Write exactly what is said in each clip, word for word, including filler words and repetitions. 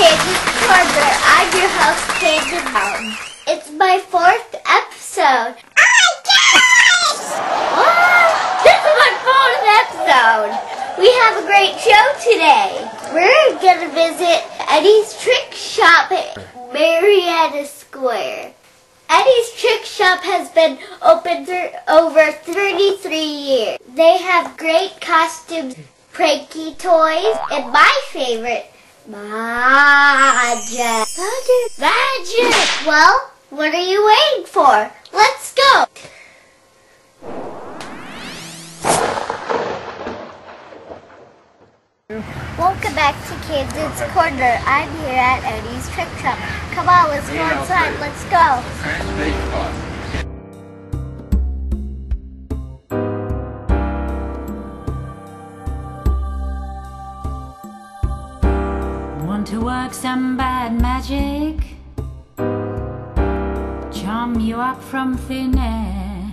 Camden's Corner. I'm your host, David Howell. It's my fourth episode. Oh my gosh! Wow, this is my fourth episode. We have a great show today. We're gonna visit Eddie's Trick Shop at Marietta Square. Eddie's Trick Shop has been open for over thirty-three years. They have great costumes, pranky toys, and my favorite, magic. Magic. Magic. Well, what are you waiting for? Let's go. Welcome back to Camden's Corner. I'm here at Eddie's Trick Shop. Come on, let's go inside. Let's go. Want to work some bad magic? Charm you up from thin air.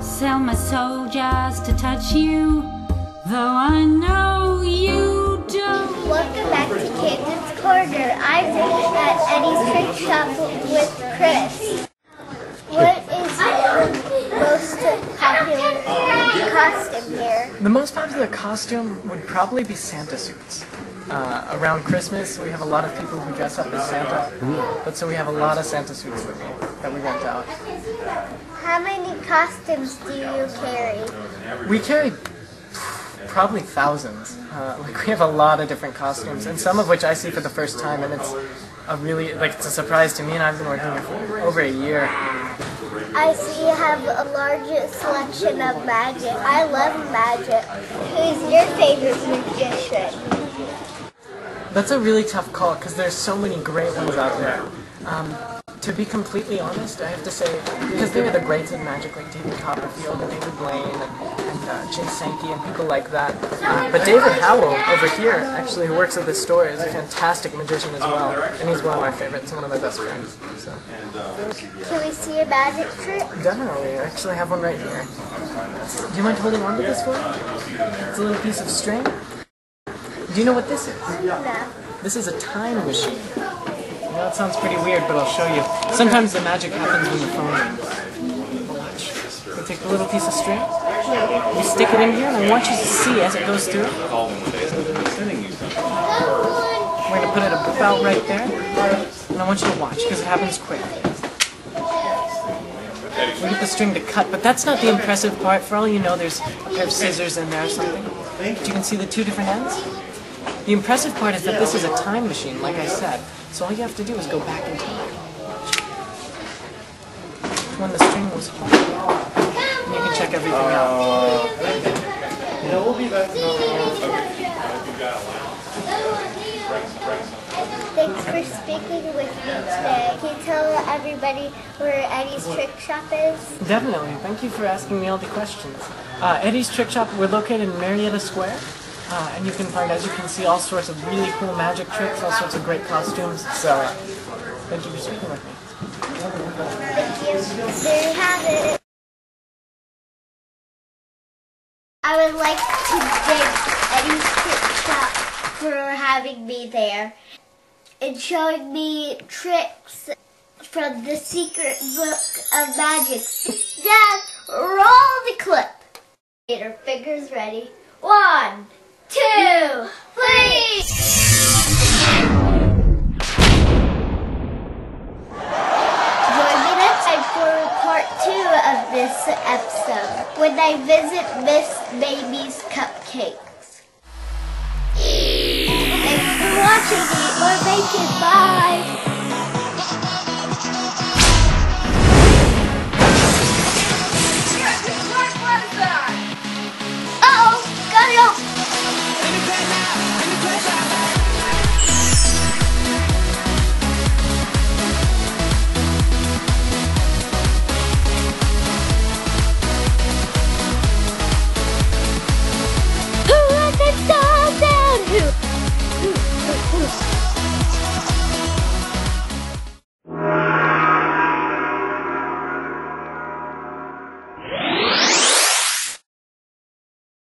Sell my soul just to touch you. Though I know you don't. Welcome back to Camden's Corner. I'm at Eddie's Trick Shop with Chris. What is your most popular costume here? The most popular costume would probably be Santa suits. Uh, around Christmas, we have a lot of people who dress up as Santa. Mm. But so we have a lot of Santa suits with me that we rent out. How many costumes do you carry? We carry probably thousands. Uh, like we have a lot of different costumes, and some of which I see for the first time, and it's a really like it's a surprise to me. And I've been working here for over a year. I see you have a large selection of magic. I love magic. Who's your favorite magician? That's a really tough call because there's so many great ones out there. Um, To be completely honest, I have to say, because they were the greats in magic, like David Copperfield and David Blaine and, and uh, Jay Sankey and people like that. Uh, but David Howell, over here, actually, who works at this store, is a fantastic magician as well. And he's one of my favorites, one of my best friends. So. Can we see a magic trick? Definitely. I actually have one right here. Do you mind holding on to this one? It's a little piece of string. Do you know what this is? No. This is a time machine. Well, that sounds pretty weird, but I'll show you. Sometimes the magic happens when the phone rings. Watch. We take the little piece of string, we stick it in here, and I want you to see as it goes through. We're going to put it about right there, and I want you to watch, because it happens quick. We get the string to cut, but that's not the impressive part. For all you know, there's a pair of scissors in there or something. But you can see the two different ends. The impressive part is that this is a time machine, like I said. So all you have to do is go back in time. When the string was hung, you can check everything out. Yeah, we'll be back. Thanks for speaking with me today. Can you tell everybody where Eddie's Trick Shop is? Definitely. Thank you for asking me all the questions. Uh, Eddie's Trick Shop, we're located in Marietta Square. Uh, and you can find, as you can see, all sorts of really cool magic tricks, all sorts of great costumes. So, uh, thank you for speaking with me. Thank you. There you have it. I would like to thank Eddie's Trick Shop for having me there and showing me tricks from the secret book of magic. Dad, roll the clip. Get our fingers ready. One. Two, three! Join me next time for part two of this episode when I visit Miss Baby's Cupcakes. Thanks for watching me or make it. Bye!